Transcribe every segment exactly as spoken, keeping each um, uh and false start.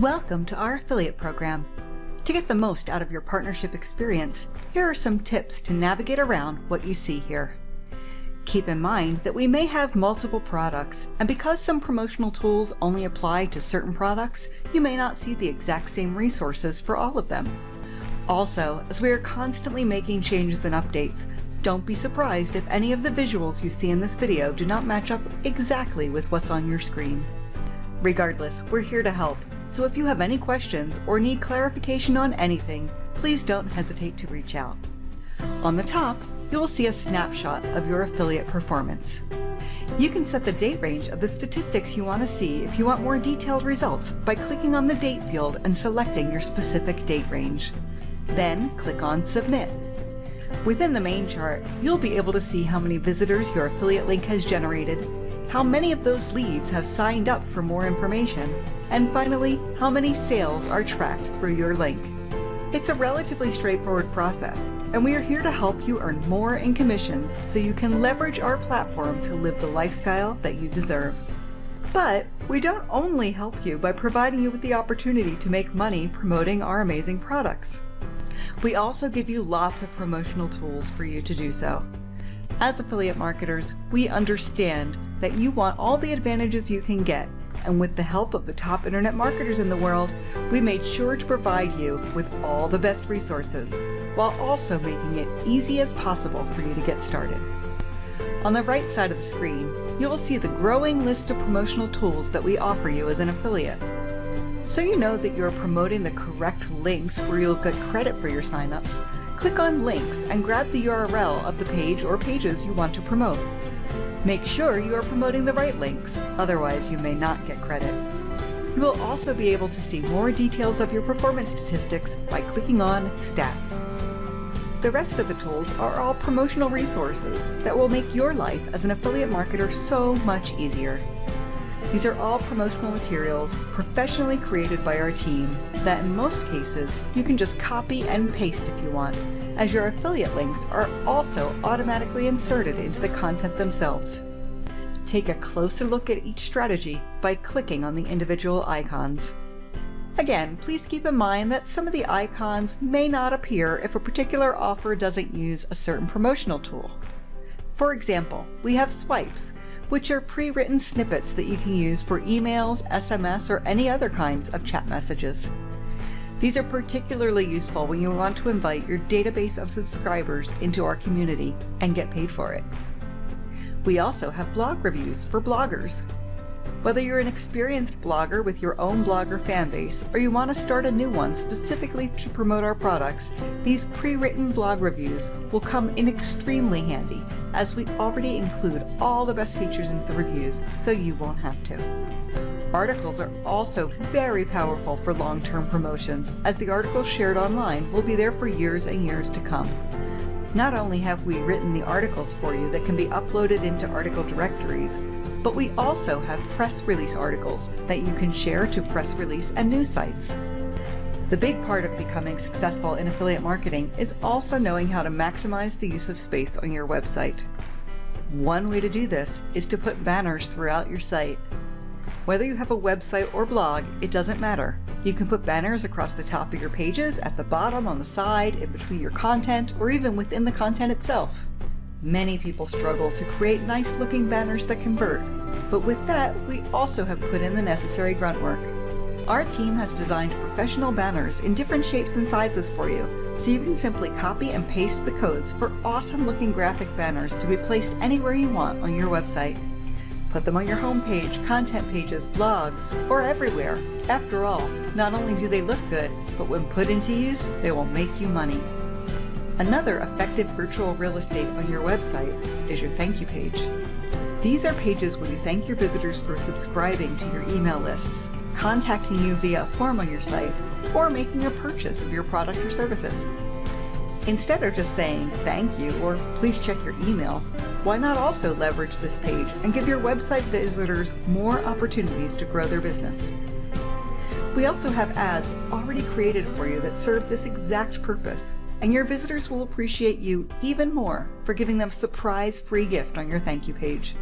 Welcome to our affiliate program. To get the most out of your partnership experience, here are some tips to navigate around what you see here. Keep in mind that we may have multiple products, and because some promotional tools only apply to certain products, you may not see the exact same resources for all of them. Also, as we are constantly making changes and updates, don't be surprised if any of the visuals you see in this video do not match up exactly with what's on your screen. Regardless, we're here to help, so if you have any questions or need clarification on anything, please don't hesitate to reach out. On the top, you will see a snapshot of your affiliate performance. You can set the date range of the statistics you want to see if you want more detailed results by clicking on the date field and selecting your specific date range. Then click on Submit. Within the main chart, you'll be able to see how many visitors your affiliate link has generated, how many of those leads have signed up for more information, and finally, how many sales are tracked through your link. It's a relatively straightforward process, and we are here to help you earn more in commissions so you can leverage our platform to live the lifestyle that you deserve. But we don't only help you by providing you with the opportunity to make money promoting our amazing products. We also give you lots of promotional tools for you to do so. As affiliate marketers, we understand that you want all the advantages you can get, and with the help of the top internet marketers in the world, we made sure to provide you with all the best resources, while also making it easy as possible for you to get started. On the right side of the screen, you will see the growing list of promotional tools that we offer you as an affiliate. So you know that you're promoting the correct links where you'll get credit for your signups, click on links and grab the U R L of the page or pages you want to promote. Make sure you are promoting the right links, otherwise you may not get credit. You will also be able to see more details of your performance statistics by clicking on Stats. The rest of the tools are all promotional resources that will make your life as an affiliate marketer so much easier. These are all promotional materials professionally created by our team that in most cases you can just copy and paste if you want, as your affiliate links are also automatically inserted into the content themselves. Take a closer look at each strategy by clicking on the individual icons. Again, please keep in mind that some of the icons may not appear if a particular offer doesn't use a certain promotional tool. For example, we have swipes, which are pre-written snippets that you can use for emails, S M S, or any other kinds of chat messages. These are particularly useful when you want to invite your database of subscribers into our community and get paid for it. We also have blog reviews for bloggers. Whether you're an experienced blogger with your own blogger fan base, or you want to start a new one specifically to promote our products, these pre-written blog reviews will come in extremely handy, as we already include all the best features into the reviews, so you won't have to. Articles are also very powerful for long-term promotions, as the articles shared online will be there for years and years to come. Not only have we written the articles for you that can be uploaded into article directories, but we also have press release articles that you can share to press release and news sites. The big part of becoming successful in affiliate marketing is also knowing how to maximize the use of space on your website. One way to do this is to put banners throughout your site. Whether you have a website or blog, it doesn't matter. You can put banners across the top of your pages, at the bottom, on the side, in between your content, or even within the content itself. Many people struggle to create nice-looking banners that convert, but with that, we also have put in the necessary grunt work. Our team has designed professional banners in different shapes and sizes for you, so you can simply copy and paste the codes for awesome-looking graphic banners to be placed anywhere you want on your website. Put them on your homepage, content pages, blogs, or everywhere. After all, not only do they look good, but when put into use, they will make you money. Another effective virtual real estate on your website is your thank you page. These are pages where you thank your visitors for subscribing to your email lists, contacting you via a form on your site, or making a purchase of your product or services. Instead of just saying thank you or please check your email, why not also leverage this page and give your website visitors more opportunities to grow their business? We also have ads already created for you that serve this exact purpose, and your visitors will appreciate you even more for giving them a surprise free gift on your thank you page.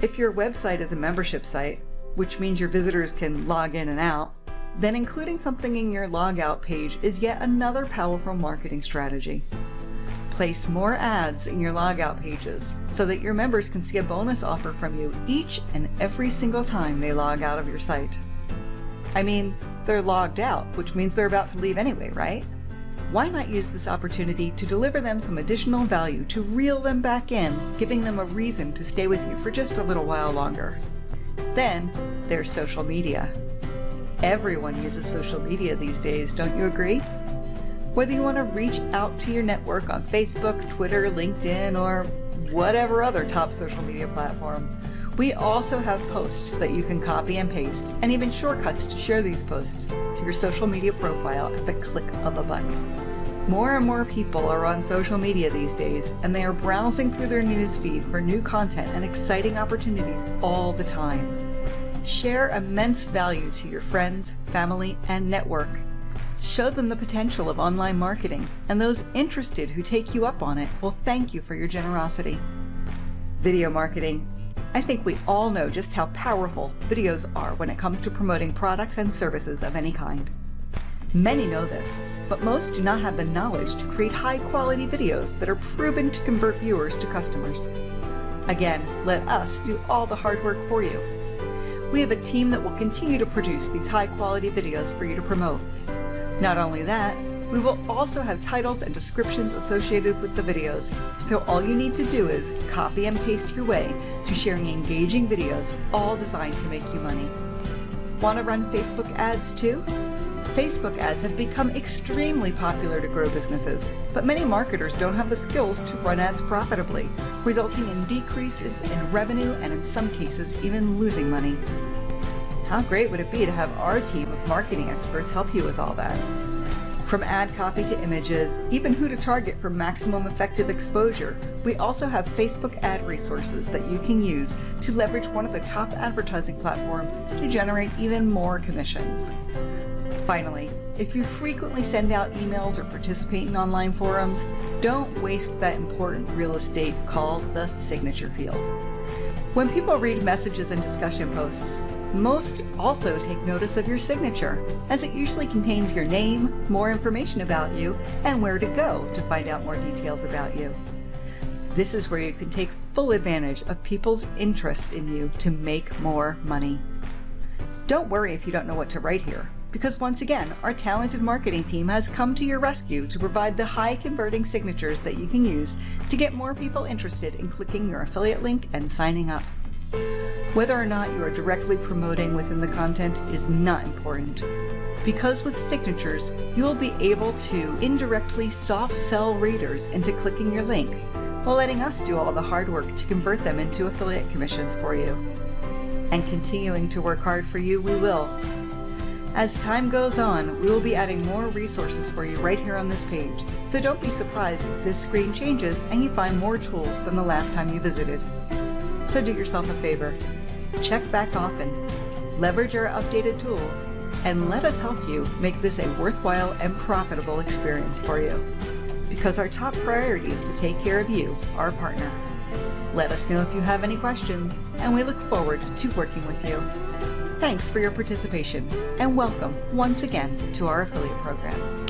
If your website is a membership site, which means your visitors can log in and out, then including something in your logout page is yet another powerful marketing strategy. Place more ads in your logout pages so that your members can see a bonus offer from you each and every single time they log out of your site. I mean, they're logged out, which means they're about to leave anyway, right? Why not use this opportunity to deliver them some additional value to reel them back in, giving them a reason to stay with you for just a little while longer? Then there's social media. Everyone uses social media these days, don't you agree? Whether you want to reach out to your network on Facebook, Twitter, LinkedIn, or whatever other top social media platform, we also have posts that you can copy and paste, and even shortcuts to share these posts to your social media profile at the click of a button. More and more people are on social media these days, and they are browsing through their news feed for new content and exciting opportunities all the time. Share immense value to your friends, family, and network. Show them the potential of online marketing, and those interested who take you up on it will thank you for your generosity. Video marketing. I think we all know just how powerful videos are when it comes to promoting products and services of any kind. Many know this, but most do not have the knowledge to create high-quality videos that are proven to convert viewers to customers. Again, let us do all the hard work for you. We have a team that will continue to produce these high-quality videos for you to promote. Not only that, we will also have titles and descriptions associated with the videos, so all you need to do is copy and paste your way to sharing engaging videos, all designed to make you money. Want to run Facebook ads too? Facebook ads have become extremely popular to grow businesses, but many marketers don't have the skills to run ads profitably, resulting in decreases in revenue and in some cases even losing money. How great would it be to have our team of marketing experts help you with all that? From ad copy to images, even who to target for maximum effective exposure, we also have Facebook ad resources that you can use to leverage one of the top advertising platforms to generate even more commissions. Finally, if you frequently send out emails or participate in online forums, don't waste that important real estate called the signature field. When people read messages and discussion posts, most also take notice of your signature, as it usually contains your name, more information about you, and where to go to find out more details about you. This is where you can take full advantage of people's interest in you to make more money. Don't worry if you don't know what to write here, because once again, our talented marketing team has come to your rescue to provide the high converting signatures that you can use to get more people interested in clicking your affiliate link and signing up. Whether or not you are directly promoting within the content is not important, because with signatures, you will be able to indirectly soft sell readers into clicking your link, while letting us do all the hard work to convert them into affiliate commissions for you. And continuing to work hard for you, we will. As time goes on, we will be adding more resources for you right here on this page, so don't be surprised if this screen changes and you find more tools than the last time you visited. So do yourself a favor, check back often, leverage our updated tools, and let us help you make this a worthwhile and profitable experience for you. Because our top priority is to take care of you, our partner. Let us know if you have any questions, and we look forward to working with you. Thanks for your participation, and welcome once again to our affiliate program.